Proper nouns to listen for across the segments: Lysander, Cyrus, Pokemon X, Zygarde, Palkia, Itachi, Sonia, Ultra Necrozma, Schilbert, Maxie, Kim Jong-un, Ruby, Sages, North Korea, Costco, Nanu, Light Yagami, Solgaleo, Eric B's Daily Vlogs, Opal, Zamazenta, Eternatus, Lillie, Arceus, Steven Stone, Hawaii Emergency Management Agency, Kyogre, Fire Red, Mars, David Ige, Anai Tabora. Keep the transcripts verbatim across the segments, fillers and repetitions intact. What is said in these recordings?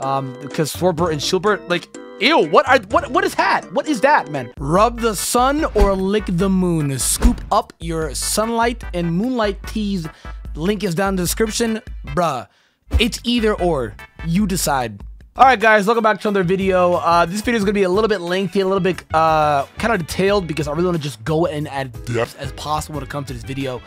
Um, because Schilbert and Schilbert, like, ew, what are, what, what is that? What is that, man? Rub the sun or lick the moon. Scoop up your sunlight and moonlight teas. Link is down in the description. Bruh, it's either or. You decide. Alright guys, welcome back to another video. Uh, this video is going to be a little bit lengthy, a little bit uh, kind of detailed because I really want to just go in as depth as possible when it comes to this video.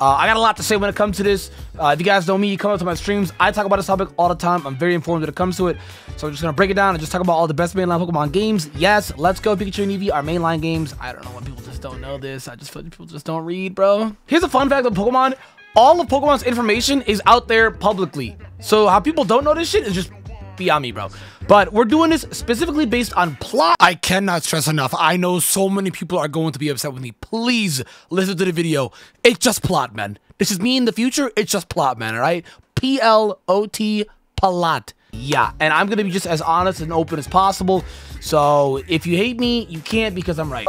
Uh, I got a lot to say when it comes to this. Uh, if you guys know me, you come up to my streams, I talk about this topic all the time. I'm very informed when it comes to it. So I'm just going to break it down and just talk about all the best mainline Pokemon games. Yes, Let's Go, Pikachu and Eevee are mainline games. I don't know why people just don't know this. I just feel like people just don't read, bro. Here's a fun fact of Pokemon. All of Pokemon's information is out there publicly. So how people don't know this shit is just... beyond me, bro. But we're doing this specifically based on plot. I cannot stress enough. I know so many people are going to be upset with me. Please listen to the video. It's just plot, man. This is me in the future. It's just plot, man. All right? P L O T, plot. Yeah. And I'm going to be just as honest and open as possible. So if you hate me, you can't because I'm right.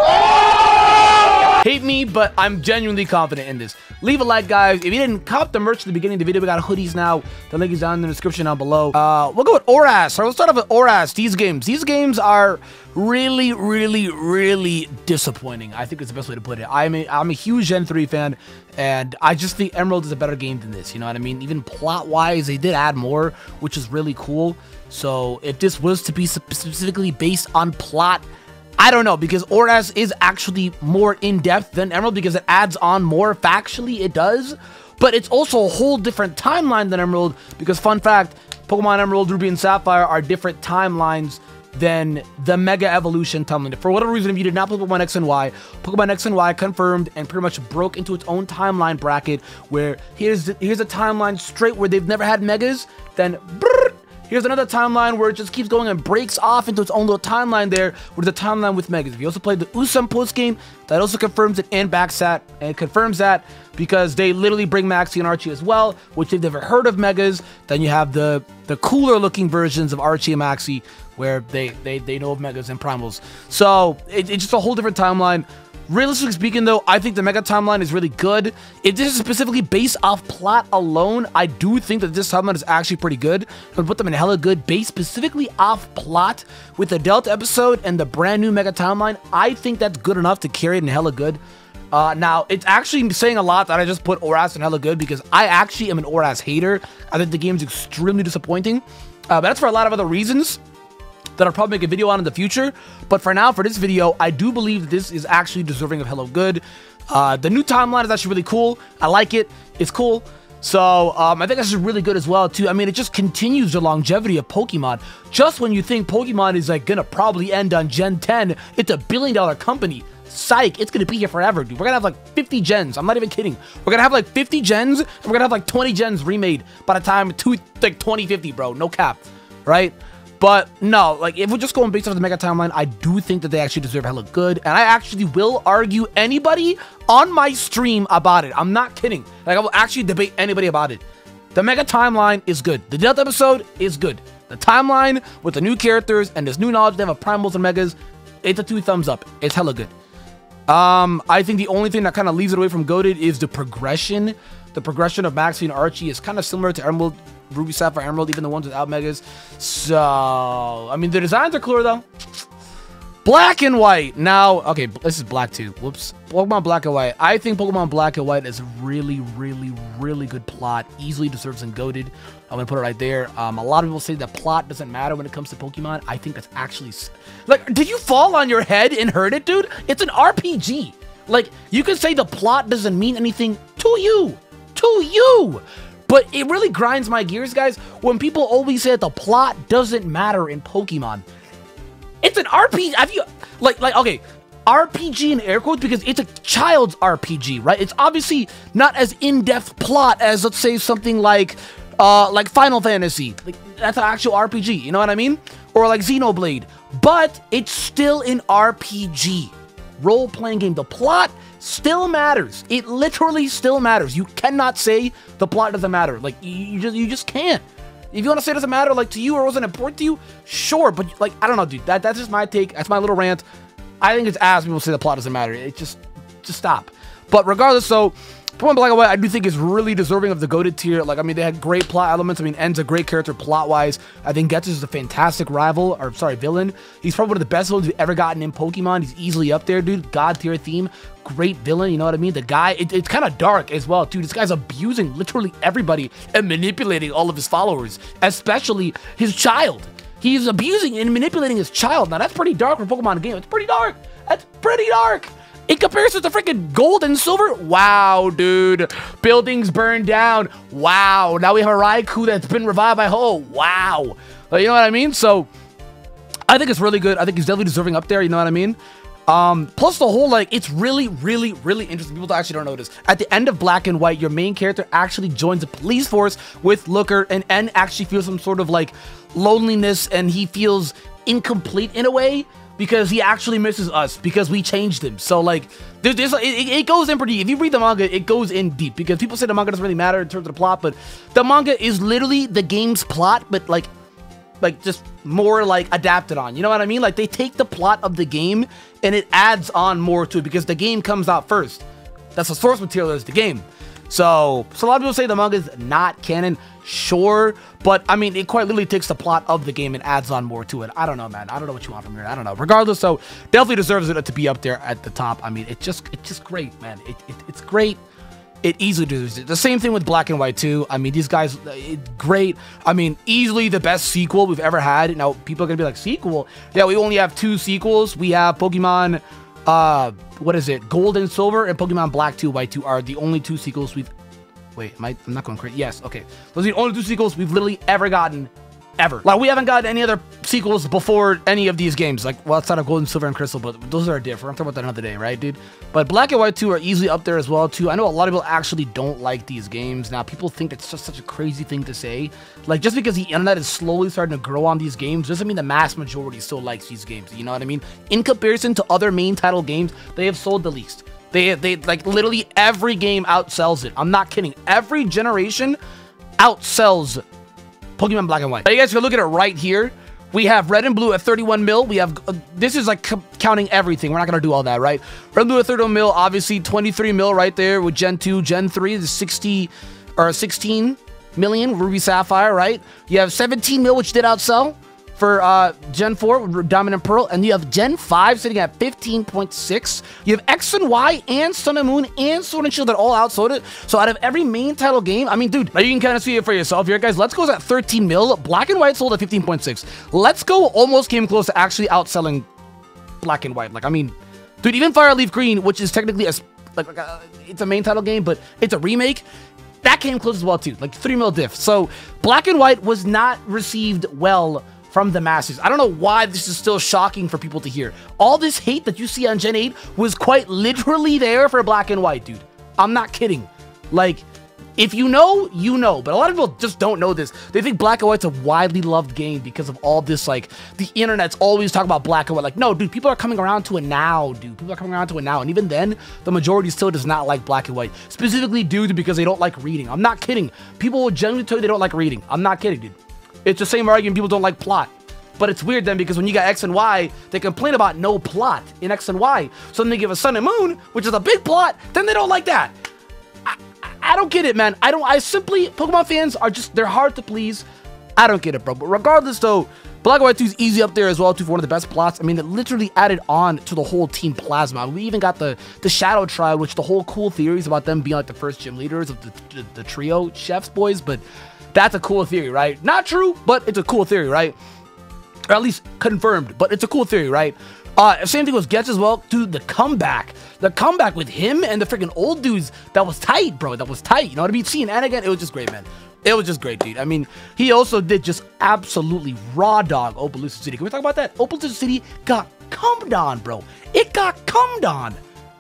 Hate me, but I'm genuinely confident in this. Leave a like, guys. If you didn't cop the merch at the beginning of the video, we got hoodies now. The link is down in the description down below. Uh, we'll go with Oras. So we'll start off with Oras. These games. These games are really, really, really disappointing. I think it's the best way to put it. I'm a, I'm a huge Gen three fan, and I just think Emerald is a better game than this. You know what I mean? Even plot-wise, they did add more, which is really cool. So if this was to be specifically based on plot, I don't know, because Oras is actually more in-depth than Emerald because it adds on more factually, it does. But it's also a whole different timeline than Emerald because, fun fact, Pokemon Emerald, Ruby, and Sapphire are different timelines than the Mega Evolution timeline. For whatever reason, if you did not play Pokemon X and Y, Pokemon X and Y confirmed and pretty much broke into its own timeline bracket where here's, the, here's a timeline straight where they've never had Megas, then... brrr, here's another timeline where it just keeps going and breaks off into its own little timeline there with the timeline with Megas. If you also played the Usum postgame, that also confirms it and backs that and confirms that because they literally bring Maxie and Archie as well, which they've never heard of Megas. Then you have the the cooler looking versions of Archie and Maxie where they, they, they know of Megas and Primals. So it, it's just a whole different timeline. Realistically speaking, though, I think the Mega timeline is really good. If this is specifically based off plot alone, I do think that this timeline is actually pretty good. I would put them in hella good. Based specifically off plot with the Delta episode and the brand new Mega timeline, I think that's good enough to carry it in hella good. Uh, now, it's actually saying a lot that I just put Oras in hella good because I actually am an Oras hater. I think the game is extremely disappointing. Uh, but that's for a lot of other reasons that I'll probably make a video on in the future. But for now, for this video, I do believe that this is actually deserving of hello good. Uh, the new timeline is actually really cool. I like it. It's cool. So um, I think that's just really good as well, too. I mean, it just continues the longevity of Pokemon. Just when you think Pokemon is like going to probably end on Gen ten, it's a billion dollar company. Psych, it's going to be here forever, dude. We're going to have like fifty gens. I'm not even kidding. We're going to have like fifty gens. And we're going to have like twenty gens remade by the time two, like twenty fifty, bro. No cap, right? But no, like if we're just going based off the Mega timeline, I do think that they actually deserve hella good. And I actually will argue anybody on my stream about it. I'm not kidding. Like I will actually debate anybody about it. The Mega timeline is good. The Delta episode is good. The timeline with the new characters and this new knowledge they have of Primals and Megas, it's a two thumbs up. It's hella good. Um, I think the only thing that kind of leaves it away from goated is the progression. The progression of Maxie and Archie is kind of similar to Emerald, Ruby, Sapphire, Emerald, even the ones without Megas. So, I mean, the designs are cooler, though. Black and White. Now, okay, this is Black too. Whoops. Pokemon Black and White. I think Pokemon Black and White is really, really, really good plot. Easily deserves and goated. I'm going to put it right there. Um, a lot of people say that plot doesn't matter when it comes to Pokemon. I think that's actually... Like, did you fall on your head and hurt it, dude? It's an R P G. Like, you can say the plot doesn't mean anything to you. To you. But it really grinds my gears, guys, when people always say that the plot doesn't matter in Pokemon. It's an R P G. Have you, like, like, okay, R P G in air quotes because it's a child's R P G, right? It's obviously not as in-depth plot as, let's say, something like, uh, like Final Fantasy. Like, that's an actual R P G, you know what I mean? Or like Xenoblade. But it's still an R P G. Role-playing game. The plot still matters. It literally still matters. You cannot say the plot doesn't matter. Like, you just you just can't. If you want to say it doesn't matter, like, to you or wasn't important to you, sure. But, like, I don't know, dude. That, that's just my take. That's my little rant. I think it's ass people say the plot doesn't matter. It just, just stop. But regardless, so, Pokemon Black and White, I do think, is really deserving of the goated tier. Like, I mean, they had great plot elements. I mean, N's a great character plot-wise. I think Ghetsis is a fantastic rival, or sorry, villain. He's probably one of the best villains we've ever gotten in Pokemon. He's easily up there, dude. God tier theme. Great villain, you know what I mean? The guy, it, it's kind of dark as well, dude. This guy's abusing literally everybody and manipulating all of his followers, especially his child. He's abusing and manipulating his child. Now, that's pretty dark for a Pokemon game. It's pretty dark. That's pretty dark. In comparison to freaking gold and silver, wow, dude. Buildings burned down. Wow. Now we have a Raikou that's been revived by Hau. Wow. But you know what I mean? So, I think it's really good. I think he's definitely deserving up there. You know what I mean? Um, plus the whole, like, it's really, really, really interesting. People actually don't notice. At the end of Black and White, your main character actually joins the police force with Looker, and N actually feels some sort of, like, loneliness, and he feels incomplete in a way, because he actually misses us, because we changed him. So, like, there's, there's, it, it goes in pretty deep. If you read the manga, it goes in deep, because people say the manga doesn't really matter in terms of the plot, but the manga is literally the game's plot, but, like, like, just more, like, adapted on. You know what I mean? Like, they take the plot of the game, and it adds on more to it, because the game comes out first. That's the source material, is the game. So, so a lot of people say the manga is not canon. Sure, but I mean, it quite literally takes the plot of the game and adds on more to it. I don't know, man. I don't know what you want from here. I don't know. Regardless, so definitely deserves it to be up there at the top. I mean, it's just, it's just great, man. It, it it's great. It easily deserves it. The same thing with Black and White too. I mean, these guys, it, great. I mean, easily the best sequel we've ever had. Now people are gonna be like, sequel? Yeah, we only have two sequels. We have Pokemon. Uh, what is it? Gold and Silver and Pokemon Black two, White two are the only two sequels we've... Wait, am I... I'm not going crazy. Yes, okay. Those are the only two sequels we've literally ever gotten, ever. Like, we haven't gotten any other sequels before any of these games. Like, well, outside of Gold and Silver and Crystal, but those are different. I'm talking about that another day, right, dude? But Black and White two are easily up there as well, too. I know a lot of people actually don't like these games. Now, people think that's just such a crazy thing to say. Like, just because the internet is slowly starting to grow on these games doesn't mean the mass majority still likes these games. You know what I mean? In comparison to other main title games, they have sold the least. They, they, like, literally every game outsells it. I'm not kidding. Every generation outsells Pokemon Black and White. Now, you guys can look at it right here. We have Red and Blue at thirty-one mil. We have... Uh, this is, like, c counting everything. We're not going to do all that, right? Red and Blue at thirty-one mil, obviously. twenty-three mil right there with Gen two. Gen three is sixty... Or sixteen million. Ruby Sapphire, right? You have seventeen mil, which did outsell for uh, Gen four, Diamond and Pearl. And you have Gen five sitting at fifteen point six. You have X and Y and Sun and Moon and Sword and Shield that all outsold it. So out of every main title game, I mean, dude, now you can kind of see it for yourself here, guys. Let's Go's at thirteen mil. Black and White sold at fifteen point six. Let's Go almost came close to actually outselling Black and White. Like, I mean, dude, even Fireleaf Green, which is technically a, like, like a, it's a main title game, but it's a remake. That came close as well, too. Like, three mil diff. So Black and White was not received well from the masses. I don't know why this is still shocking for people to hear. All this hate that you see on Gen eight was quite literally there for Black and White, dude. I'm not kidding. Like, if you know, you know. But a lot of people just don't know this. They think Black and White's a widely loved game because of all this, like, the internet's always talking about Black and White. Like, no, dude, people are coming around to it now, dude. People are coming around to it now. And even then, the majority still does not like Black and White. Specifically due to because they don't like reading. I'm not kidding. People will generally tell you they don't like reading. I'm not kidding, dude. It's the same argument, people don't like plot. But it's weird then, because when you got X and Y, they complain about no plot in X and Y. So then they give a Sun and Moon, which is a big plot, then they don't like that. I, I don't get it, man. I don't, I simply, Pokemon fans are just, they're hard to please. I don't get it, bro. But regardless, though, Black and White two is easy up there as well, too, for one of the best plots. I mean, it literally added on to the whole Team Plasma. We even got the, the Shadow Tribe, which the whole cool theories about them being, like, the first gym leaders of the, the, the trio chefs boys, but... That's a cool theory, right? Not true, but it's a cool theory, right? Or at least confirmed, but it's a cool theory, right? Uh, same thing with Gets as well. Dude, the comeback. The comeback with him and the freaking old dudes, that was tight, bro. That was tight. You know what I mean? Seeing N again, it was just great, man. It was just great, dude. I mean, he also did just absolutely raw dog Opelousas City. Can we talk about that? Opelousas City got cummed on, bro. It got cummed on.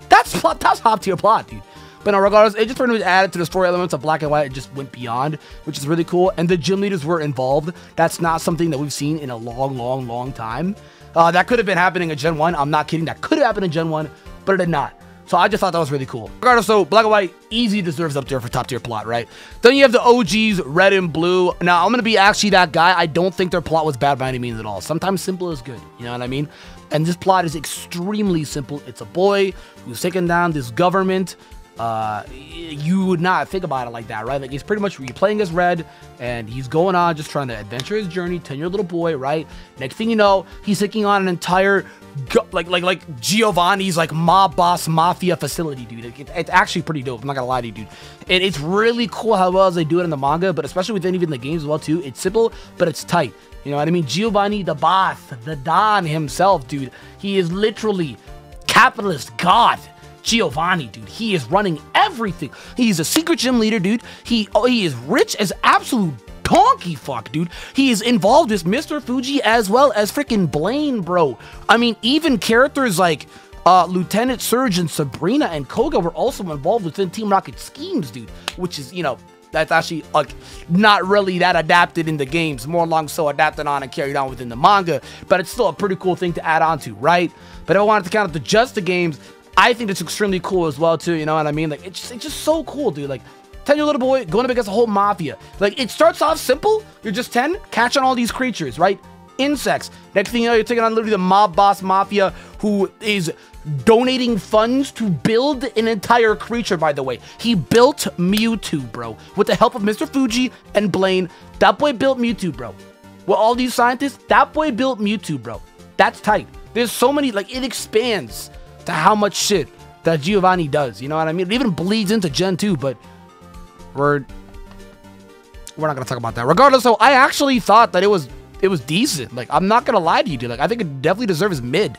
That's, that's hop tier plot, dude. But no, regardless, it just was added to the story elements of Black and White. It just went beyond, which is really cool. And the gym leaders were involved. That's not something that we've seen in a long, long, long time. Uh, that could have been happening in Gen one. I'm not kidding. That could have happened in Gen one, but it did not. So I just thought that was really cool. Regardless, so Black and White easily deserves up there for top tier plot, right? Then you have the O Gs, Red and Blue. Now, I'm going to be actually that guy. I don't think their plot was bad by any means at all. Sometimes simple is good. You know what I mean? And this plot is extremely simple. It's a boy who's taken down this government uh, you would not think about it like that, right? Like, he's pretty much, you're playing as Red, and he's going on just trying to adventure his journey, ten-year-old little boy, right? Next thing you know, he's taking on an entire, like, like, like Giovanni's, like, mob boss mafia facility, dude. It, it, it's actually pretty dope. I'm not gonna lie to you, dude. And it's really cool how well as they do it in the manga, but especially within even the games as well, too. It's simple, but it's tight. You know what I mean? Giovanni, the boss, the Don himself, dude. He is literally capitalist God. Giovanni, dude, he is running everything. He's a secret gym leader, dude. He oh, he is rich as absolute donkey fuck, dude. He is involved with Mister Fuji as well as freaking Blaine, bro. I mean, even characters like uh, Lieutenant Surge and Sabrina and Koga were also involved within Team Rocket schemes, dude, which is, you know, that's actually like not really that adapted in the games, more long so adapted on and carried on within the manga, but it's still a pretty cool thing to add on to, right? But if I wanted to count up to just the games, I think it's extremely cool as well, too, you know what I mean? Like, it's, it's just so cool, dude. Like, ten-year-old little boy going up against a whole mafia. Like, it starts off simple. You're just ten, catching all these creatures, right? Insects. Next thing you know, you're taking on literally the mob boss mafia who is donating funds to build an entire creature, by the way. He built Mewtwo, bro. With the help of Mister Fuji and Blaine, that boy built Mewtwo, bro. With all these scientists, that boy built Mewtwo, bro. That's tight. There's so many, like, it expands to how much shit that Giovanni does, you know what I mean? It even bleeds into Gen two, but we're we're not gonna talk about that. Regardless, though, I actually thought that it was it was decent. Like, I'm not gonna lie to you, dude. Like, I think it definitely deserves mid.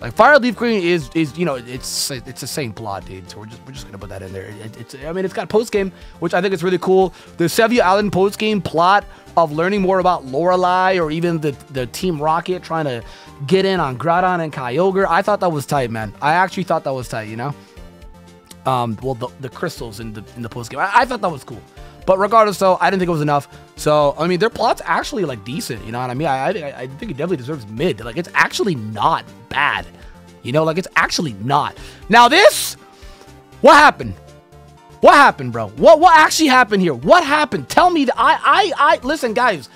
Like, Fire Leaf Green is is you know it's it's the same plot, dude. So we're just we're just gonna put that in there. It, it's I mean, it's got post game, which I think is really cool. The Sevio Island post game plot of learning more about Lorelei or even the the Team Rocket trying to get in on Groudon and Kyogre. I thought that was tight, man. I actually thought that was tight, you know? Um, well, the, the crystals in the in the postgame. I, I thought that was cool. But regardless, though, I didn't think it was enough. So, I mean, their plot's actually, like, decent, you know what I mean? I, I, I think it definitely deserves mid. Like, it's actually not bad. You know, like, it's actually not. Now, this? What happened? What happened, bro? What what actually happened here? What happened? Tell me. The, I, I, I, listen, guys.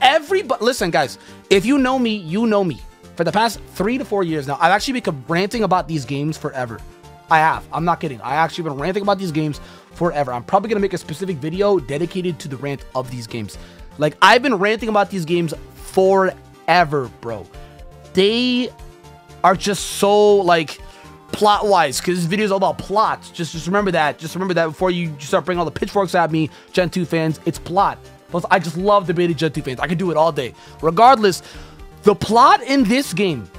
Everybody, listen, guys. If you know me, you know me. For the past three to four years now, I've actually been ranting about these games forever. I have. I'm not kidding. I actually been ranting about these games forever. I'm probably going to make a specific video dedicated to the rant of these games. Like, I've been ranting about these games forever, bro. They are just so, like, plot-wise, because this video is all about plots. Just, just remember that. Just remember that before you start bringing all the pitchforks at me, Gen two fans. It's plot. Plus, I just love debating Gen two fans. I could do it all day. Regardless, the plot in this game,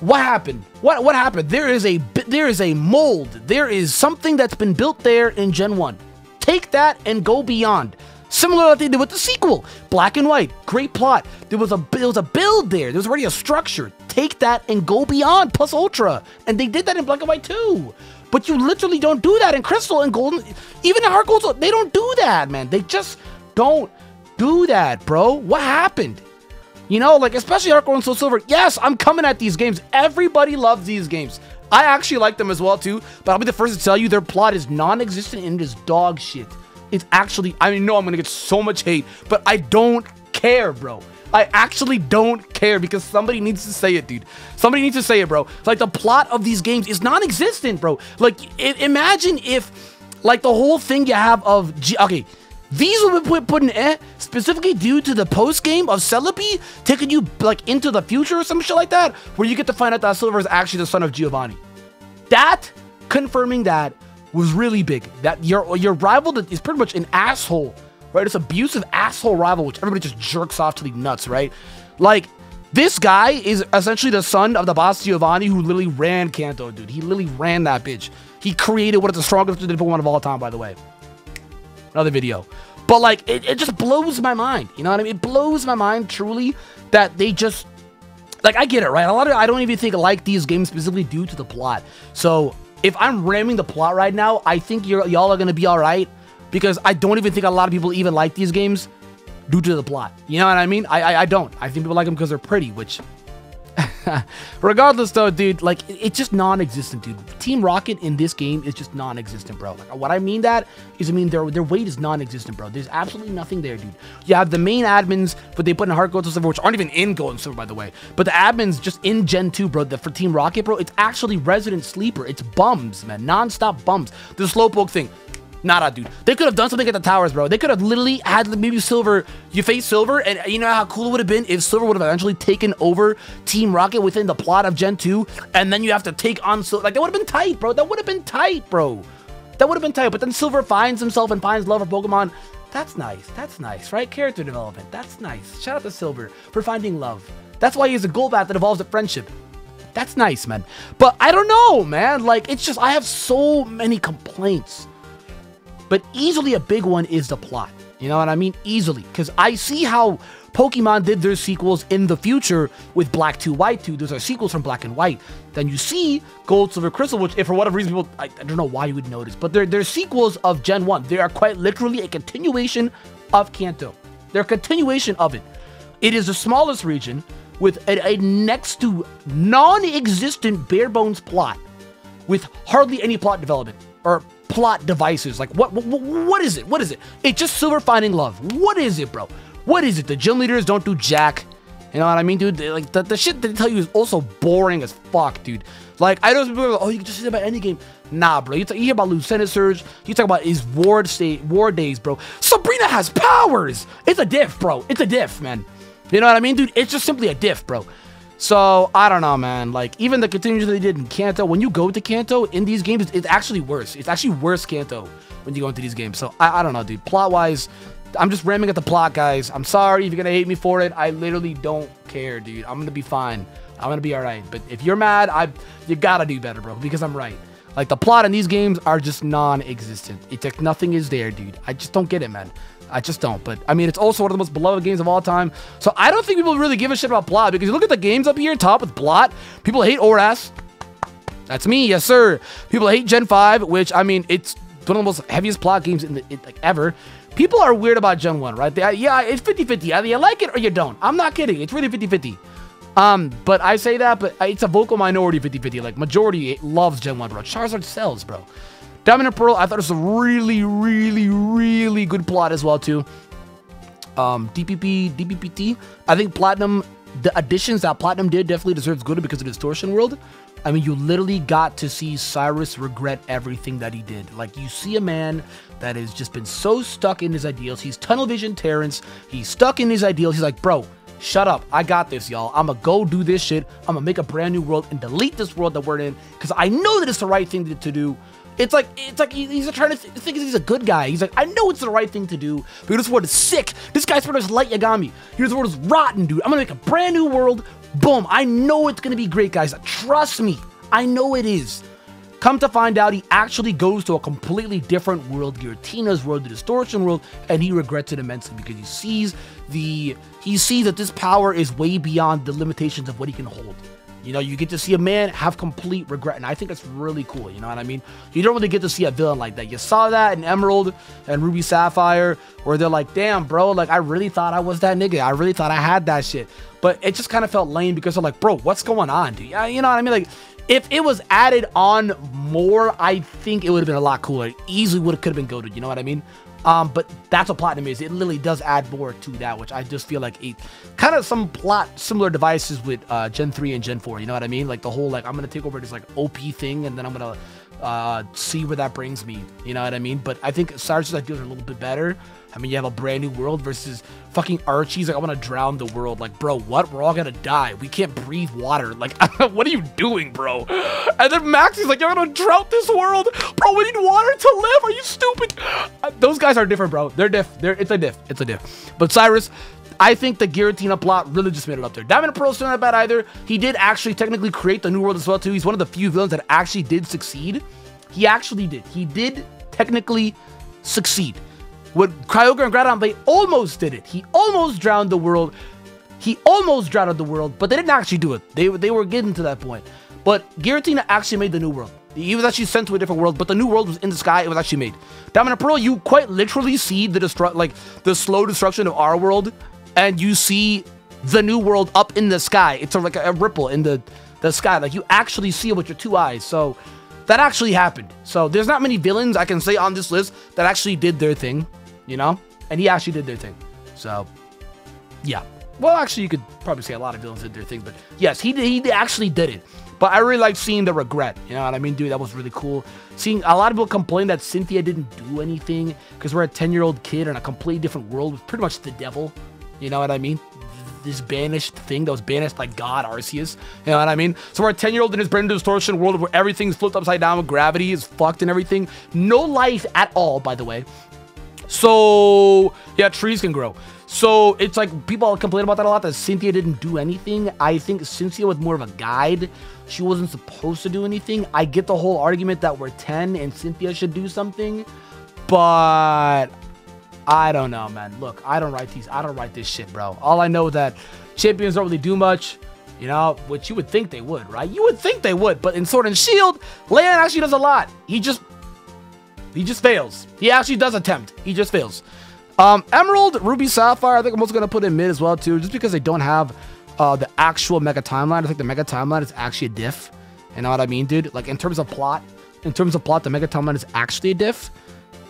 what happened? What what happened? There is a there is a mold. There is something that's been built there in Gen one. Take that and go beyond. Similar to what they did with the sequel, Black and White. Great plot. There was a there was a build there. There was already a structure. Take that and go beyond. Plus Ultra, and they did that in Black and White too. But you literally don't do that in Crystal and Golden. Even in Heart Gold, they don't do that, man. They just don't do that, bro. What happened? You know, like, especially Heart Gold and Soul Silver. Yes, I'm coming at these games. Everybody loves these games. I actually like them as well, too. But I'll be the first to tell you, their plot is non-existent and it is dog shit. It's actually... I mean, no, I'm going to get so much hate. But I don't care, bro. I actually don't care because somebody needs to say it, dude. Somebody needs to say it, bro. Like, the plot of these games is non-existent, bro. Like, it, imagine if, like, the whole thing you have of... G okay... These will be put in eh, specifically due to the post-game of Celebi taking you, like, into the future or some shit like that, where you get to find out that Silver is actually the son of Giovanni. That, confirming that, was really big. That your your rival that is pretty much an asshole, right? It's abusive asshole rival, which everybody just jerks off to the nuts, right? Like, this guy is essentially the son of the boss Giovanni who literally ran Kanto, dude. He literally ran that bitch. He created one of the strongest Pokemon of all time, by the way. Another video, but like it, it just blows my mind, you know what I mean? It blows my mind truly that they just, like, I get it, right? A lot of I don't even think I like these games specifically due to the plot. So if I'm ramming the plot right now, I think you're y'all are gonna be all right, because I don't even think a lot of people even like these games due to the plot, you know what I mean? I I, I don't I think people like them because they're pretty, which Regardless, though, dude, like, it's just non-existent, dude. Team Rocket in this game is just non-existent, bro. Like, what I mean that is, I mean, their their weight is non-existent, bro. There's absolutely nothing there, dude. You have the main admins, but they put in Heart Gold and Silver, which aren't even in Gold and Silver, by the way. But the admins just in Gen two, bro, the, for Team Rocket, bro, it's actually resident sleeper. It's bums, man, non-stop bums. The Slowpoke thing. Nada, dude. They could have done something at the towers, bro. They could have literally had maybe Silver, you face Silver, and you know how cool it would have been if Silver would have eventually taken over Team Rocket within the plot of Gen two, and then you have to take on Silver. Like, that would have been tight, bro. That would have been tight, bro. That would have been tight, but then Silver finds himself and finds love for Pokemon. That's nice. That's nice, right? Character development. That's nice. Shout out to Silver for finding love. That's why he's a Golbat that evolves at friendship. That's nice, man. But I don't know, man. Like, it's just, I have so many complaints. But easily a big one is the plot. You know what I mean? Easily. Because I see how Pokemon did their sequels in the future with Black two, White two. Those are sequels from Black and White. Then you see Gold, Silver, Crystal, which if for whatever reason people... I, I don't know why you would notice, but they're, they're sequels of Gen one. They are quite literally a continuation of Kanto. They're a continuation of it. It is the smallest region with a, a next to non-existent bare bones plot with hardly any plot development or plot devices. Like, what, what what is it? What is it? It's just Silver finding love. What is it, bro? What is it? The gym leaders don't do jack. You know what I mean, dude? They, like, the, the shit they tell you is also boring as fuck, dude. Like, I know some people are like, oh, you can just say about any game. Nah, bro. You, you hear about Lieutenant Surge. You talk about his war, state, war days, bro. Sabrina has powers! It's a diff, bro. It's a diff, man. You know what I mean, dude? It's just simply a diff, bro. So, I don't know, man. Like, even the continuation they did in Kanto, when you go to Kanto in these games, it's actually worse. It's actually worse Kanto when you go into these games. So, I, I don't know, dude. Plot-wise, I'm just ramming at the plot, guys. I'm sorry if you're gonna hate me for it. I literally don't care, dude. I'm gonna be fine. I'm gonna be alright. But if you're mad, I you gotta do better, bro, because I'm right. Like, the plot in these games are just non-existent. It's like nothing is there, dude. I just don't get it, man. I just don't. But, I mean, it's also one of the most beloved games of all time. So, I don't think people really give a shit about plot. Because you look at the games up here, top with plot. People hate Oras. That's me. Yes, sir. People hate Gen five, which, I mean, it's one of the most heaviest plot games in the, it, like, ever. People are weird about Gen one, right? They, yeah, it's fifty fifty. Either you like it or you don't. I'm not kidding. It's really fifty fifty. Um, but I say that, but it's a vocal minority fifty fifty. Like, majority loves Gen one, bro. Charizard sells, bro. Diamond and Pearl, I thought it was a really, really, really good plot as well, too. Um, D P P, D P P T. I think Platinum, the additions that Platinum did definitely deserves good because of Distortion World. I mean, you literally got to see Cyrus regret everything that he did. Like, you see a man that has just been so stuck in his ideals. He's tunnel vision Terrence. He's stuck in his ideals. He's like, bro, shut up. I got this, y'all. I'm gonna go do this shit. I'm gonna make a brand new world and delete this world that we're in because I know that it's the right thing to do. It's like, it's like he's trying to th think he's a good guy. He's like, I know it's the right thing to do, but this world is sick. This guy's world is light Yagami. Here's the world is rotten, dude. I'm gonna make a brand new world. Boom. I know it's gonna be great, guys. Trust me. I know it is. Come to find out, he actually goes to a completely different world, Giratina's world, the Distortion World, and he regrets it immensely because he sees the, he sees that this power is way beyond the limitations of what he can hold. You know, you get to see a man have complete regret, and I think that's really cool, you know what I mean? You don't really get to see a villain like that. You saw that in Emerald and Ruby Sapphire, where they're like, damn, bro, like, I really thought I was that nigga. I really thought I had that shit. But it just kind of felt lame because they're like, bro, what's going on, dude? Yeah, you know what I mean? Like, if it was added on more, I think it would have been a lot cooler. It easily would have could have been goated, you know what I mean? Um, but that's what Platinum is. It literally does add more to that, which I just feel like it kind of some plot similar devices with uh, Gen three and Gen four. You know what I mean? Like the whole like I'm gonna take over this like O P thing, and then I'm gonna uh, see where that brings me. You know what I mean? But I think Cyrus's ideas are a little bit better. I mean, you have a brand new world versus fucking Archie's like I want to drown the world. Like, bro, what? We're all gonna die. We can't breathe water. Like, what are you doing, bro? And then Maxie's like, you're gonna drought this world, bro. We need water to live. Are you stupid? Uh, those guys. Are different, bro. They're diff. They're it's a diff. It's a diff. But Cyrus, I think the Giratina plot really just made it up there. Diamond and Pearl's still not bad either. He did actually technically create the new world as well too. He's one of the few villains that actually did succeed. He actually did. He did technically succeed. With Kyogre and Giratina, they almost did it. He almost drowned the world. He almost drowned the world, but they didn't actually do it. They they were getting to that point. But Giratina actually made the new world. He was actually sent to a different world, but the new world was in the sky. It was actually made. Diamond and Pearl, you quite literally see the destru like the slow destruction of our world, and you see the new world up in the sky. It's sort of like a, a ripple in the, the sky. Like, you actually see it with your two eyes. So that actually happened. So there's not many villains I can say on this list that actually did their thing, you know? And he actually did their thing. So, yeah. Well, actually, you could probably say a lot of villains did their thing, but yes, he, he actually did it. But I really liked seeing the regret, you know what I mean, dude? That was really cool. Seeing a lot of people complain that Cynthia didn't do anything because we're a ten-year-old kid in a completely different world with pretty much the devil, you know what I mean? This banished thing that was banished by God, Arceus, you know what I mean? So we're a ten-year-old in this brand new distortion world where everything's flipped upside down, gravity is fucked and everything. No life at all, by the way. So, yeah, trees can grow. So it's like people complain about that a lot, that Cynthia didn't do anything. I think Cynthia was more of a guide. She wasn't supposed to do anything. I get the whole argument that we're ten and Cynthia should do something, but I don't know, man. Look, I don't write these. I don't write this shit, bro. All I know is that champions don't really do much, you know, which you would think they would, right? You would think they would, but in Sword and Shield, Lan actually does a lot. He just, he just fails. He actually does attempt. He just fails. Um, Emerald, Ruby, Sapphire, I think I'm also going to put in mid as well, too, just because they don't have uh, the actual mega timeline. I think the mega timeline is actually a diff. You know what I mean, dude? Like, in terms of plot, in terms of plot, the mega timeline is actually a diff.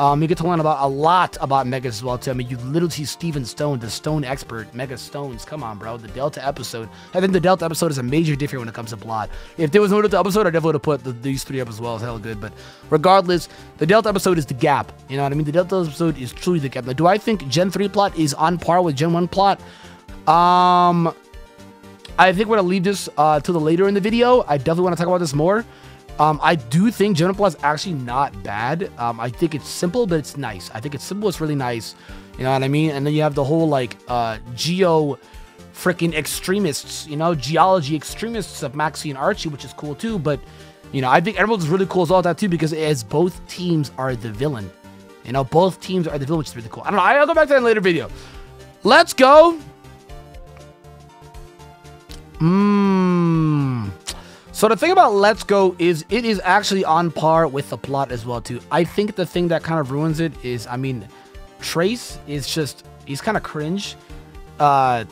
Um, you get to learn about a lot about megas as well, too. I mean, you literally see Steven Stone, the stone expert, mega stones. Come on, bro. The Delta episode. I think the Delta episode is a major diff here when it comes to plot. If there was no Delta episode, I definitely would have put the, these three up as well. It's hella good. But regardless, the Delta episode is the gap. You know what I mean? The Delta episode is truly the gap. Now, do I think Gen three plot is on par with Gen one plot? Um, I think we're going to leave this uh, to the later in the video. I definitely want to talk about this more. Um, I do think Gen one plot is actually not bad. Um, I think it's simple, but it's nice. I think it's simple, it's really nice. You know what I mean? And then you have the whole, like, uh, geo freaking extremists, you know, geology extremists of Maxie and Archie, which is cool too. But, you know, I think Emerald is really cool as all that too, because as both teams are the villain. You know, both teams are the villain, which is really cool. I don't know, I'll go back to that in a later video. Let's go. Mmm... So the thing about Let's Go is it is actually on par with the plot as well, too. I think the thing that kind of ruins it is, I mean, Trace is just, he's kind of cringe. Uh,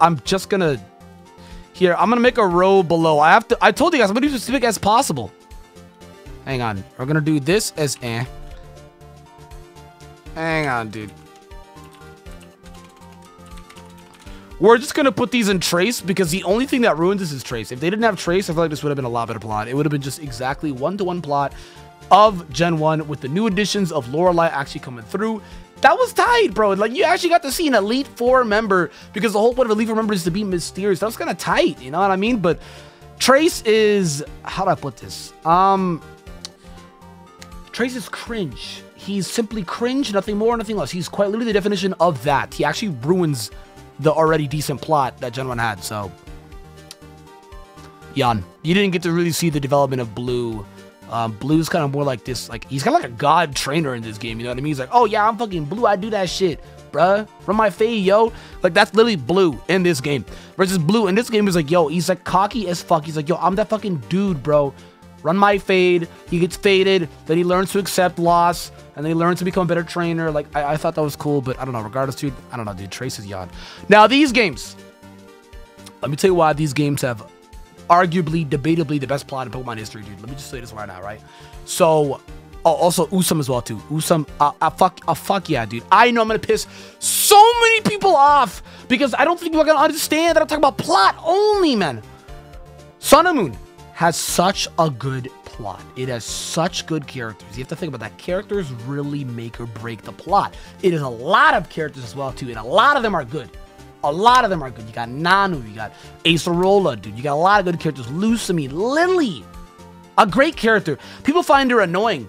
I'm just going to, here, I'm going to make a row below. I have to, I told you guys, I'm going to do as specific as possible. Hang on. We're going to do this as eh. Hang on, dude. We're just going to put these in Trace because the only thing that ruins this is Trace. If they didn't have Trace, I feel like this would have been a lot better plot. It would have been just exactly one-to-one plot of Gen one with the new additions of Lorelei actually coming through. That was tight, bro. Like, you actually got to see an Elite Four member because the whole point of Elite Four member is to be mysterious. That was kind of tight, you know what I mean? But Trace is... How do I put this? Um, Trace is cringe. He's simply cringe, nothing more, nothing less. He's quite literally the definition of that. He actually ruins... the already decent plot that Gen one had, so... Yan. You didn't get to really see the development of Blue. Um, Blue's kind of more like this, like... He's kind of like a god trainer in this game, you know what I mean? He's like, oh yeah, I'm fucking Blue, I do that shit, bruh. From my fade, yo. Like, that's literally Blue in this game. Versus Blue in this game is like, yo, he's like cocky as fuck. He's like, yo, I'm that fucking dude, bro. Run my fade. He gets faded. Then he learns to accept loss. And then he learns to become a better trainer. Like, I, I thought that was cool. But I don't know. Regardless, dude. I don't know, dude. Trace is yawn. Now, these games. Let me tell you why these games have arguably, debatably the best plot in Pokemon history, dude. Let me just say this right now, right? So, oh, also Usum as well, too. Usum. Uh, uh, fuck, uh, fuck yeah, dude. I know I'm going to piss so many people off. Because I don't think people are going to understand that I'm talking about plot only, man. Sun and Moon has such a good plot. It has such good characters. You have to think about that. Characters really make or break the plot. It is a lot of characters as well, too, and a lot of them are good. A lot of them are good. You got Nanu, you got Acerola, dude. You got a lot of good characters. Lusamine, Lillie, a great character. People find her annoying.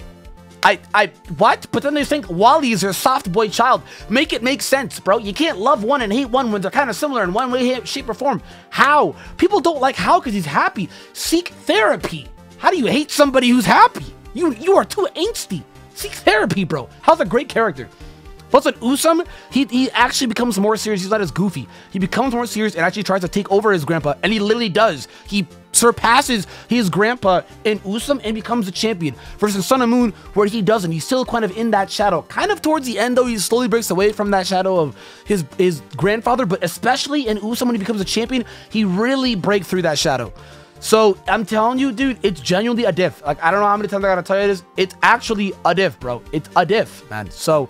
I, I, what? But then they think Wally is your soft boy child. Make it make sense, bro. You can't love one and hate one when they're kind of similar in one way, shape, or form. Hau? People don't like Hau because he's happy. Seek therapy. How do you hate somebody who's happy? You, you are too angsty. Seek therapy, bro. How's a great character? Plus with Usum, he, he actually becomes more serious. He's not as goofy. He becomes more serious and actually tries to take over his grandpa, and he literally does. He surpasses his grandpa in Usum and becomes the champion. Versus Sun and Moon, where he doesn't. He's still kind of in that shadow. Kind of towards the end, though, he slowly breaks away from that shadow of his, his grandfather, but especially in Usum, when he becomes a champion, he really breaks through that shadow. So I'm telling you, dude, it's genuinely a diff. Like, I don't know how many times I gotta tell you this. It's actually a diff, bro. It's a diff, man. So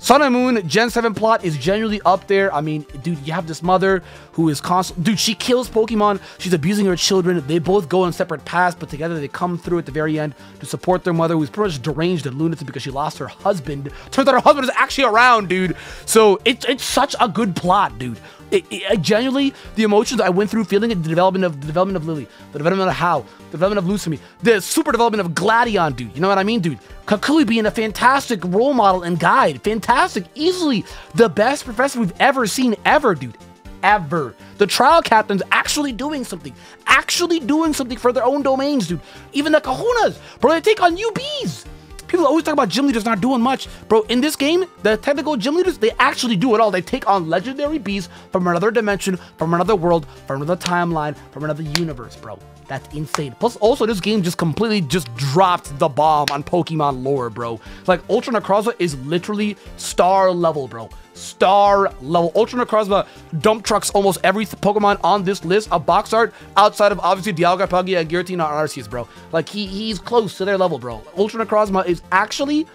Sun and Moon Gen seven plot is genuinely up there. I mean, dude, you have this mother who is constant. Dude, she kills Pokemon. She's abusing her children. They both go on separate paths, but together they come through at the very end to support their mother, who's pretty much deranged and lunatic because she lost her husband. Turns out her husband is actually around, dude. So it's, it's such a good plot, dude. It, it, I genuinely, the emotions I went through feeling it, the development of the development of Lillie, the development of Hau, the development of Lusamine, the super development of Gladion, dude. You know what I mean, dude? Kakui being a fantastic role model and guide. Fantastic. Easily the best professor we've ever seen, ever, dude. Ever. The trial captains actually doing something. Actually doing something for their own domains, dude. Even the kahunas, bro, they take on U Bs. People always talk about gym leaders not doing much. Bro, in this game, the technical gym leaders, they actually do it all. They take on legendary beasts from another dimension, from another world, from another timeline, from another universe, bro. That's insane. Plus, also, this game just completely just dropped the bomb on Pokemon lore, bro. It's like, Ultra Necrozma is literally star level, bro. Star level. Ultra Necrozma dump trucks almost every Pokemon on this list of box art outside of, obviously, Dialga, Palkia, Giratina, and Arceus, bro. Like, he he's close to their level, bro. Ultra Necrozma is actually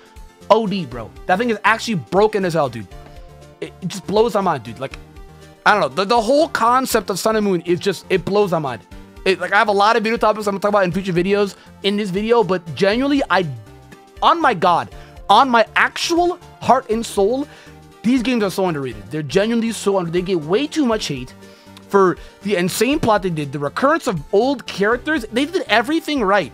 O D, bro. That thing is actually broken as hell, dude. It, it just blows my mind, dude. Like, I don't know. The, the whole concept of Sun and Moon is just, it blows my mind. It, like, I have a lot of video topics I'm gonna talk about in future videos in this video, but genuinely, I, on my God, on my actual heart and soul, these games are so underrated. They're genuinely so underrated. They get way too much hate for the insane plot they did, the recurrence of old characters. They did everything right.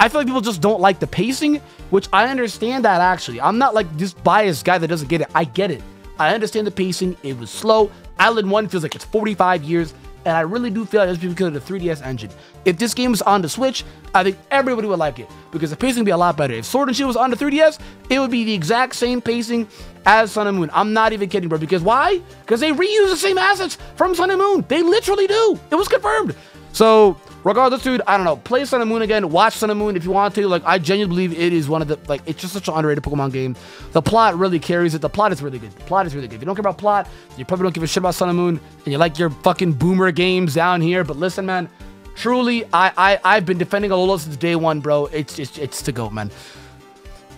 I feel like people just don't like the pacing, which I understand that, actually. I'm not like this biased guy that doesn't get it. I get it. I understand the pacing. It was slow. Island one feels like it's forty-five years. And I really do feel like it's because of the three D S engine. If this game was on the Switch, I think everybody would like it, because the pacing would be a lot better. If Sword and Shield was on the three D S, it would be the exact same pacing as Sun and Moon. I'm not even kidding, bro, because why? Because they reuse the same assets from Sun and Moon. They literally do. It was confirmed. So, regardless, dude, I don't know. Play Sun and Moon again. Watch Sun and Moon if you want to. Like, I genuinely believe it is one of the, like, it's just such an underrated Pokemon game. The plot really carries it. The plot is really good. The plot is really good. If you don't care about plot, you probably don't give a shit about Sun and Moon, and you like your fucking boomer games down here. But listen, man, truly, I, I, I've been defending Alola since day one, bro. It's, it's, it's to go, man.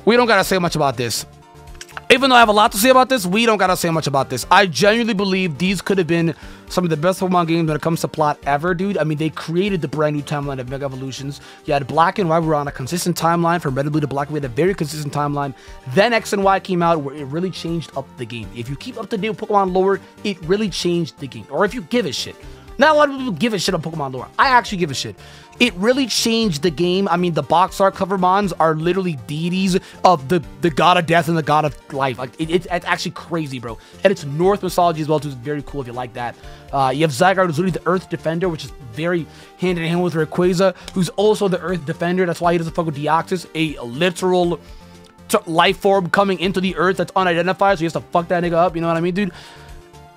We don't gotta say much about this. Even though I have a lot to say about this, we don't gotta say much about this. I genuinely believe these could have been some of the best Pokemon games when it comes to plot ever, dude. I mean, they created the brand new timeline of Mega Evolutions. You had Black and White, we were on a consistent timeline. From Red and Blue to Black, we had a very consistent timeline. Then X and Y came out, where it really changed up the game. If you keep up to date with Pokemon lore, it really changed the game. Or if you give a shit. Not a lot of people give a shit on Pokemon lore. I actually give a shit. It really changed the game. I mean, the box art cover mons are literally deities of the, the god of death and the god of life. Like, it, it, it's actually crazy, bro. And it's Norse mythology as well, too. It's very cool if you like that. Uh, you have Zygarde, who's literally the Earth Defender, which is very hand-in-hand with Rayquaza, who's also the Earth Defender. That's why he doesn't fuck with Deoxys, a literal life form coming into the Earth that's unidentified, so he has to fuck that nigga up. You know what I mean, dude?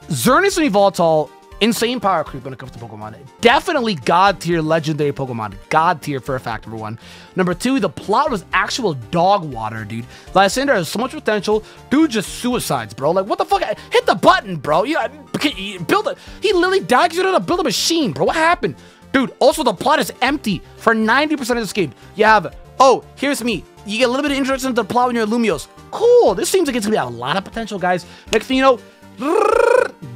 Xerneas and Yveltal, insane power creep when it comes to Pokemon. Definitely god tier legendary Pokemon. God tier for a fact, number one. Number two, the plot was actual dog water, dude. Lysander has so much potential. Dude just suicides, bro. Like, what the fuck? Hit the button, bro. You, you build a, he literally died because you don't know how to build a machine, bro. What happened? Dude, also the plot is empty for ninety percent of this game. You have, oh, here's me. You get a little bit of introduction to the plot when you're Lumios. Cool. This seems like it's going to have a lot of potential, guys. Next thing you know,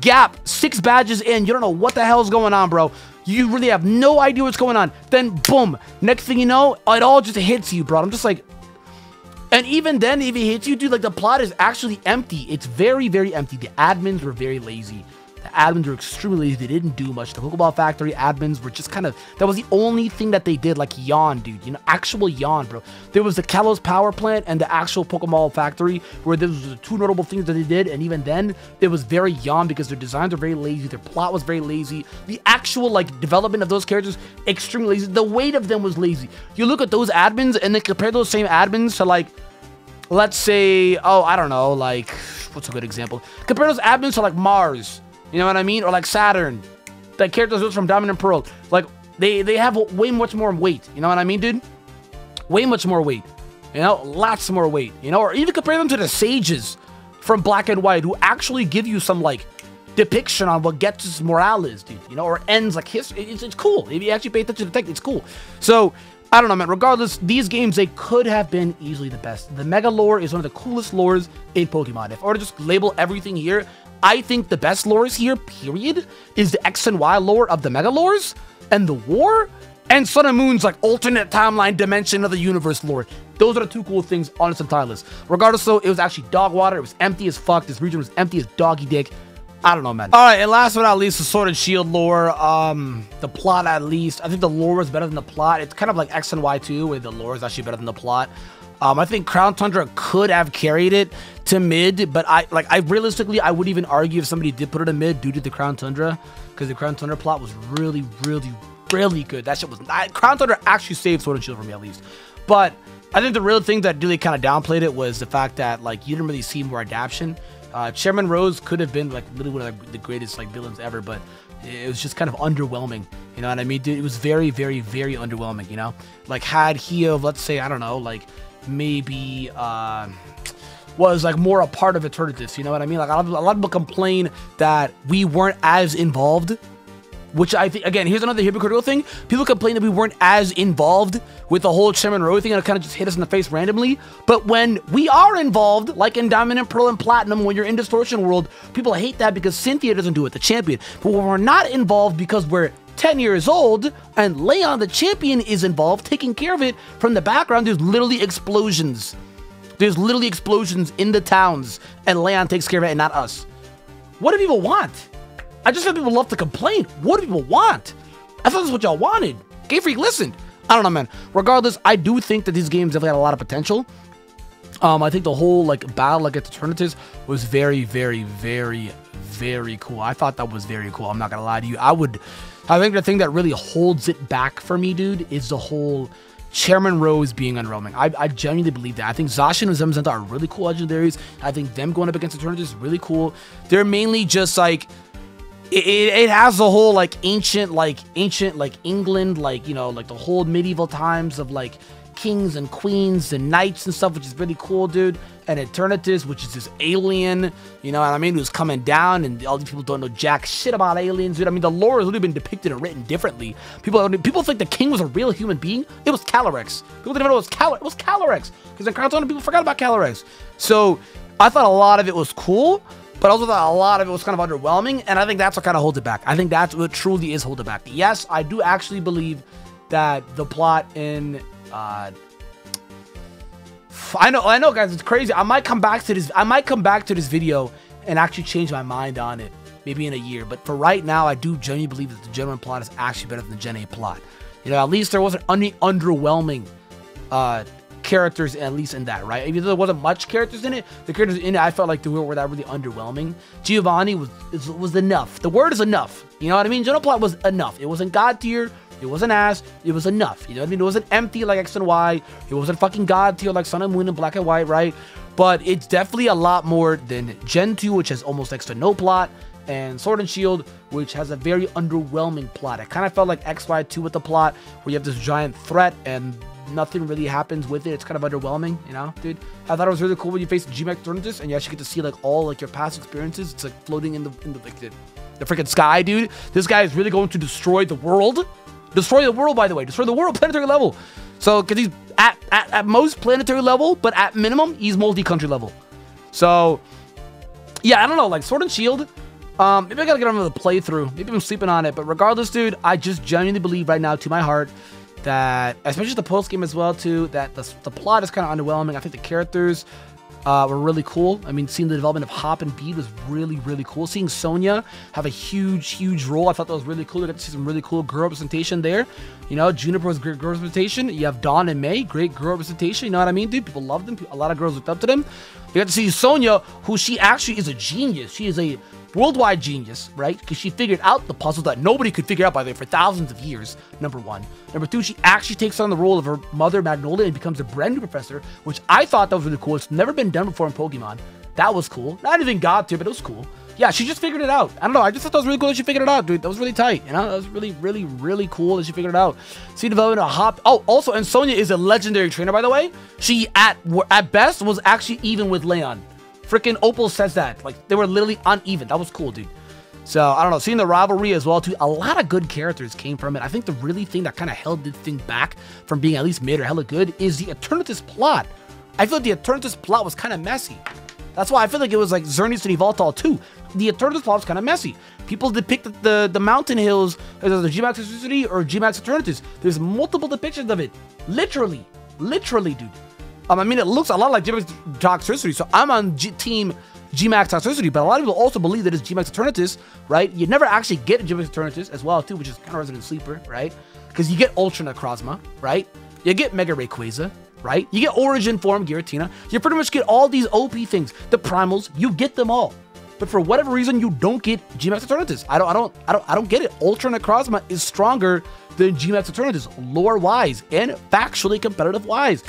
gap, six badges in. You don't know what the hell's going on, bro. You really have no idea what's going on. Then boom, next thing you know, it all just hits you, bro. I'm just like, and even then, if it hits you, dude, like, the plot is actually empty. It's very, very empty. The admins were very lazy. The admins were extremely lazy. They didn't do much. The Pokeball Factory admins were just kind of, that was the only thing that they did, like, yawn, dude. You know, actual yawn, bro. There was the Kalos Power Plant and the actual Pokeball Factory, where there was the two notable things that they did, and even then, it was very yawn because their designs were very lazy. Their plot was very lazy. The actual, like, development of those characters, extremely lazy. The weight of them was lazy. You look at those admins, and then compare those same admins to, like, let's say, oh, I don't know, like, what's a good example? Compare those admins to like Mars, you know what I mean? Or like Saturn. Like characters from Diamond and Pearl. Like they, they have way much more weight, you know what I mean, dude? Way much more weight, you know? Lots more weight, you know? Or even compare them to the sages from Black and White who actually give you some like depiction on what Ghetsis' morale is, dude, you know? Or ends like his, it's, it's cool. If you actually pay attention to the tech, it's cool. So, I don't know, man. Regardless, these games, they could have been easily the best. The Mega Lore is one of the coolest lores in Pokemon. If I were to just label everything here, I think the best lores here, period, is the X and Y lore of the Mega Lores, and the War, and Sun and Moon's, like, alternate timeline dimension of the universe lore. Those are the two cool things on its entire list. Regardless, though, it was actually dog water. It was empty as fuck. This region was empty as doggy dick. I don't know, man. All right, and last but not least, the Sword and Shield lore. Um, the plot, at least. I think the lore is better than the plot. It's kind of like X and Y too, where the lore is actually better than the plot. Um, I think Crown Tundra could have carried it to mid, but I like I realistically I would even argue if somebody did put it in mid due to the Crown Tundra, because the Crown Tundra plot was really, really, really good. That shit was not, Crown Tundra actually saved Sword and Shield for me at least, but I think the real thing that really kind of downplayed it was the fact that like you didn't really see more adaption. Uh, Chairman Rose could have been like literally one of the greatest like villains ever, but it was just kind of underwhelming. You know what I mean, dude? It was very, very, very underwhelming. You know, like had he of let's say I don't know, like maybe uh, was like more a part of Eternatus. You know what I mean? Like a lot, of, a lot of people complain that we weren't as involved, which I think again here's another hypocritical thing. People complain that we weren't as involved with the whole Chairman Rose thing, and it kind of just hit us in the face randomly. But when we are involved, like in Diamond and Pearl and Platinum, when you're in Distortion World, people hate that because Cynthia doesn't do it, the champion. But when we're not involved because we're ten years old and Leon, the champion, is involved taking care of it from the background, there's literally explosions. There's literally explosions in the towns, and Leon takes care of it and not us. What do people want? I just know people love to complain. What do people want? I thought this is what y'all wanted. Game Freak listened. I don't know, man. Regardless, I do think that these games definitely had a lot of potential. Um, I think the whole like battle against Eternatus was very, very, very, very cool. I thought that was very cool. I'm not gonna lie to you. I would. I think the thing that really holds it back for me, dude, is the whole Chairman Rose being underwhelming. I, I genuinely believe that. I think Zacian and Zamazenta are really cool legendaries. I think them going up against Eternatus is really cool. They're mainly just like. It, it, it has the whole like ancient like ancient like England, like, you know, like the whole medieval times of like kings and queens and knights and stuff, which is really cool, dude. And Eternatus, which is this alien, you know what I mean, who's coming down, and all these people don't know jack shit about aliens, dude. I mean, the lore has literally been depicted and written differently. People people think the king was a real human being. It was Calyrex. People didn't even know it was Cal it was Calyrex, because in Crown Tundra people forgot about Calyrex. So I thought a lot of it was cool, but also that a lot of it was kind of underwhelming, and I think that's what kind of holds it back. I think that's what truly is holding it back. Yes, I do actually believe that the plot in... Uh, I know, I know, guys, it's crazy. I might come back to this. I might come back to this video and actually change my mind on it, maybe in a year. But for right now, I do genuinely believe that the Gen one plot is actually better than the Gen A plot. You know, at least there wasn't any underwhelming... Uh, characters, at least in that, right? Even though there wasn't much characters in it, the characters in it, I felt like they were that really underwhelming. Giovanni was was enough. The word is enough. You know what I mean? General plot was enough. It wasn't god tier. It wasn't ass. It was enough. You know what I mean? It wasn't empty like X and Y. It wasn't fucking god tier like Sun and Moon and Black and White, right? But it's definitely a lot more than Gen two, which has almost next to no plot, and Sword and Shield, which has a very underwhelming plot. It kind of felt like X Y two with the plot, where you have this giant threat and nothing really happens with it. It's kind of underwhelming, you know, dude. I thought it was really cool when you faced G Max Eternatus, and you actually get to see like all like your past experiences. It's like floating in the in the like the, the freaking sky, dude. This guy is really going to destroy the world. Destroy the world, by the way. Destroy the world, planetary level. So, because he's at, at at most planetary level, but at minimum he's multi-country level. So, yeah, I don't know. Like Sword and Shield. Um, maybe I gotta get on with the playthrough. Maybe I'm sleeping on it. But regardless, dude, I just genuinely believe right now, to my heart, that, especially the post game as well too, that the, the plot is kind of underwhelming. I think the characters uh, were really cool. I mean, seeing the development of Hop and Bead was really, really cool. Seeing Sonya have a huge, huge role, I thought that was really cool. I got to see some really cool girl representation there. You know, Juniper was great girl representation. You have Dawn and May, great girl representation. You know what I mean, dude? People loved them. A lot of girls looked up to them. You got to see Sonya, who she actually is a genius. She is a worldwide genius, right? Because she figured out the puzzle that nobody could figure out, by the way, for thousands of years, number one. Number two, she actually takes on the role of her mother, Magnolia, and becomes a brand new professor, which I thought that was really cool. It's never been done before in Pokemon. That was cool. Not even got to, but it was cool. Yeah, she just figured it out. I don't know. I just thought that was really cool that she figured it out, dude. That was really tight. You know, that was really, really, really cool that she figured it out. See development, a hop. Oh, also, and Sonia is a legendary trainer, by the way. She, at at best, was actually even with Leon. Freaking Opal says that. Like, they were literally uneven. That was cool, dude. So, I don't know. Seeing the rivalry as well, too. A lot of good characters came from it. I think the really thing that kind of held this thing back from being at least mid or hella good is the Eternatus plot. I feel like the Eternatus plot was kind of messy. That's why I feel like it was like Xerneas and Yveltal too. The Eternatus plot was kind of messy. People depict the, the, the mountain hills as the G-Max Electricity or G-Max Eternatus. There's multiple depictions of it. Literally. Literally, dude. Um, I mean, it looks a lot like G-Max Toxicity, so I'm on G team G-Max Toxicity, but a lot of people also believe that it's G-Max Eternatus, right? You never actually get G-Max Eternatus as well too, which is kind of Resident Sleeper, right? Because you get Ultra Necrozma, right? You get Mega Rayquaza, right? You get Origin Form Giratina. You pretty much get all these O P things. The primals, you get them all. But for whatever reason, you don't get G-Max Eternatus. I don't, I don't, I don't, I don't get it. Ultra Necrozma is stronger than G-Max Eternatus, lore-wise and factually competitive-wise.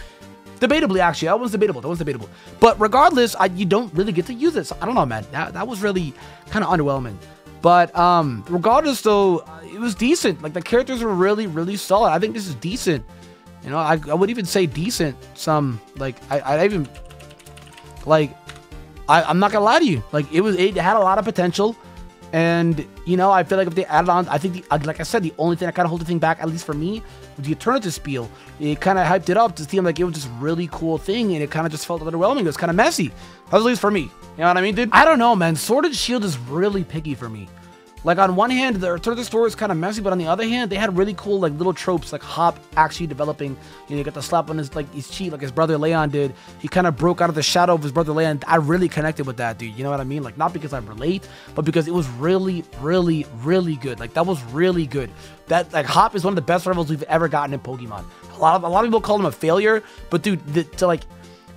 Debatably, actually, that one's debatable. That one's debatable. But regardless, I, you don't really get to use it. So I don't know, man. That, that was really kind of underwhelming. But um, regardless, though, it was decent. Like the characters were really, really solid. I think this is decent. You know, I, I would even say decent. Some like I, I even like I, I'm not gonna lie to you. Like it was, it had a lot of potential, and you know, I feel like if they added on, I think the like I said, the only thing that kind of hold the thing back, at least for me, was the Eternatus spiel. It kind of hyped it up to seem like it was just really cool thing, and it kind of just felt underwhelming. It was kind of messy. That was at least for me. You know what I mean, dude? I don't know, man. Sword and Shield is really picky for me. Like, on one hand, the Eternatus story is kind of messy, but on the other hand, they had really cool, like, little tropes, like Hop actually developing. You know, you got the slap on his, like, his cheek, like his brother Leon did. He kind of broke out of the shadow of his brother Leon. I really connected with that, dude. You know what I mean? Like, not because I relate, but because it was really, really, really good. Like, that was really good. That, like, Hop is one of the best rivals we've ever gotten in Pokemon. A lot of, a lot of people call him a failure, but, dude, the, to, like...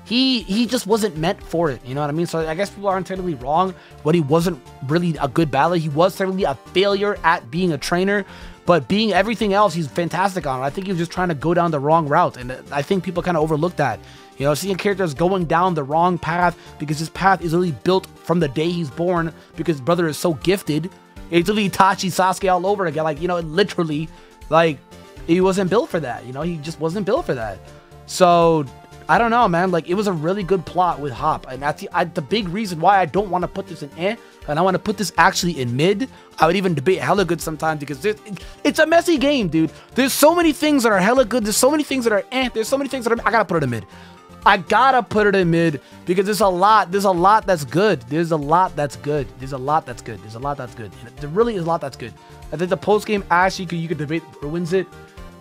He he just wasn't meant for it, you know what I mean? So I guess people aren't technically wrong, but he wasn't really a good battler. He was certainly a failure at being a trainer, but being everything else, he's fantastic on it. I think he was just trying to go down the wrong route, and I think people kind of overlooked that. You know, seeing characters going down the wrong path because his path is really built from the day he's born because his brother is so gifted. It's literally Itachi Sasuke all over again. Like, you know, literally, like, he wasn't built for that. You know, he just wasn't built for that. So... I don't know, man. Like, it was a really good plot with Hop. And that's the, I, the big reason why I don't want to put this in eh, and I want to put this actually in mid. I would even debate hella good sometimes because it, it's a messy game, dude. There's so many things that are hella good. There's so many things that are eh. There's so many things that are... I gotta put it in mid. I gotta put it in mid because there's a lot. There's a lot that's good. There's a lot that's good. There's a lot that's good. There's a lot that's good. There really is a lot that's good. I think the post-game, actually, you could debate who wins it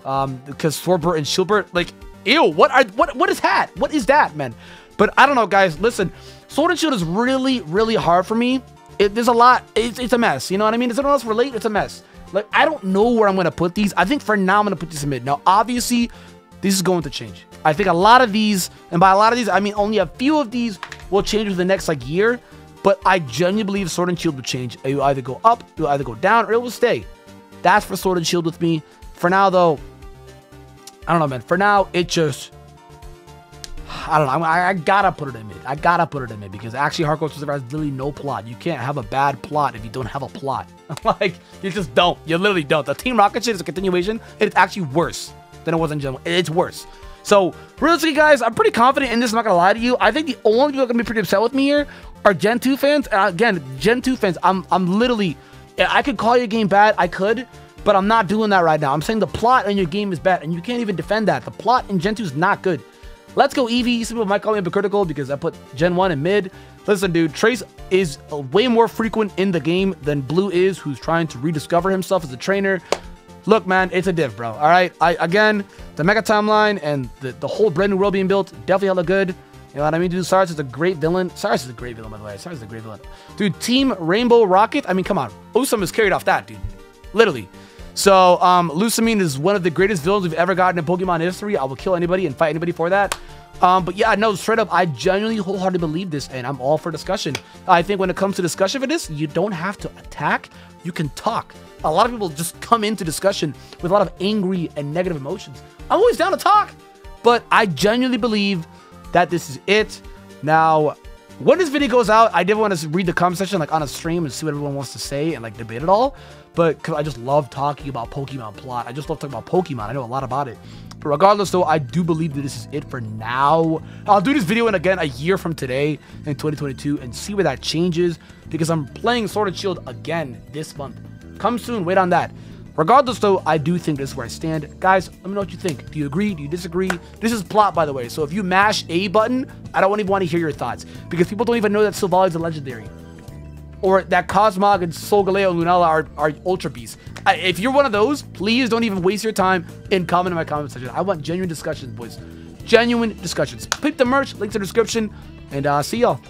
um, because Schilbert and Schilbert, like... Ew, what are what what is that? What is that, man? But I don't know, guys. Listen, Sword and Shield is really, really hard for me. It, there's a lot. It's, it's a mess. You know what I mean? Does anyone else relate? It's a mess. Like, I don't know where I'm going to put these. I think for now, I'm going to put these in mid. Now, obviously, this is going to change. I think a lot of these, and by a lot of these, I mean only a few of these will change over the next, like, year. But I genuinely believe Sword and Shield will change. It will either go up, it will either go down, or it will stay. That's for Sword and Shield with me. For now, though... I don't know, man. For now, it just... I don't know. I, I gotta put it in mid. I gotta put it in mid because actually Hardcore Survivor has literally no plot. You can't have a bad plot if you don't have a plot. Like, you just don't. You literally don't. The Team Rocket shit is a continuation. It's actually worse than it was in general. It's worse. So, realistically, guys, I'm pretty confident in this. I'm not gonna lie to you. I think the only people that are gonna be pretty upset with me here are Gen two fans. And again, Gen two fans, I'm, I'm literally... I could call your game bad. I could. But I'm not doing that right now. I'm saying the plot in your game is bad, and you can't even defend that. The plot in Gen two is not good. Let's go Eevee. Some people might call me hypocritical because I put Gen one in mid. Listen, dude, Trace is way more frequent in the game than Blue is, who's trying to rediscover himself as a trainer. Look, man, it's a div, bro. All right? I, again, the Mega Timeline and the, the whole brand new world being built, definitely hella good. You know what I mean, dude? Cyrus is a great villain. Cyrus is a great villain, by the way. Cyrus is a great villain. Dude, Team Rainbow Rocket? I mean, come on. Usum is carried off that, dude. Literally. So, um, Lusamine is one of the greatest villains we've ever gotten in Pokemon history. I will kill anybody and fight anybody for that. Um, but yeah, no, straight up, I genuinely wholeheartedly believe this, and I'm all for discussion. I think when it comes to discussion for this, you don't have to attack. You can talk. A lot of people just come into discussion with a lot of angry and negative emotions. I'm always down to talk, but I genuinely believe that this is it. Now, When this video goes out, I did want to read the comment section like on a stream and see what everyone wants to say and like debate it all. But because I just love talking about Pokemon plot. I just love talking about Pokemon. I know a lot about it. But regardless, though, I do believe that this is it for now. I'll do this video in, again, a year from today in twenty twenty-two and see where that changes, because I'm playing Sword and Shield again this month. Come soon. Wait on that. Regardless, though, I do think this is where I stand. Guys, let me know what you think. Do you agree? Do you disagree? This is plot, by the way. So if you mash A button, I don't even want to hear your thoughts, because people don't even know that Silvally is a legendary, or that Cosmog and Solgaleo and Lunala are, are Ultra Beasts. I, if you're one of those, please don't even waste your time and comment in my comment section. I want genuine discussions, boys. Genuine discussions. Pick the merch. Links in the description. And uh, see y'all.